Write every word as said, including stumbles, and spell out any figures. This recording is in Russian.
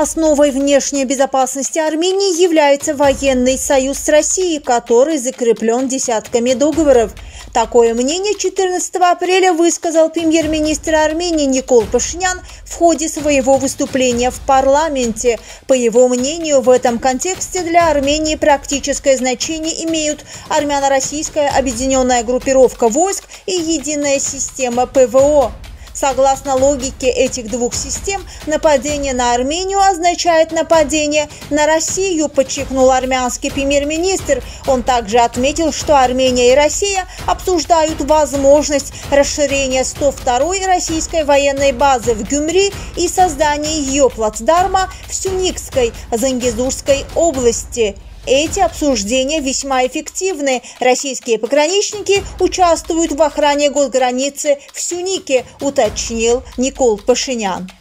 Основой внешней безопасности Армении является военный союз с Россией, который закреплен десятками договоров. Такое мнение четырнадцатого апреля высказал премьер-министр Армении Никол Пашинян в ходе своего выступления в парламенте. По его мнению, в этом контексте для Армении практическое значение имеют армяно-российская объединенная группировка войск и единая система ПВО. Согласно логике этих двух систем, нападение на Армению означает нападение на Россию, подчеркнул армянский премьер-министр. Он также отметил, что Армения и Россия обсуждают возможность расширения сто второй российской военной базы в Гюмри и создания ее плацдарма в Сюникской, Зангизурской области. Эти обсуждения весьма эффективны. Российские пограничники участвуют в охране госграницы в Сюнике, уточнил Никол Пашинян.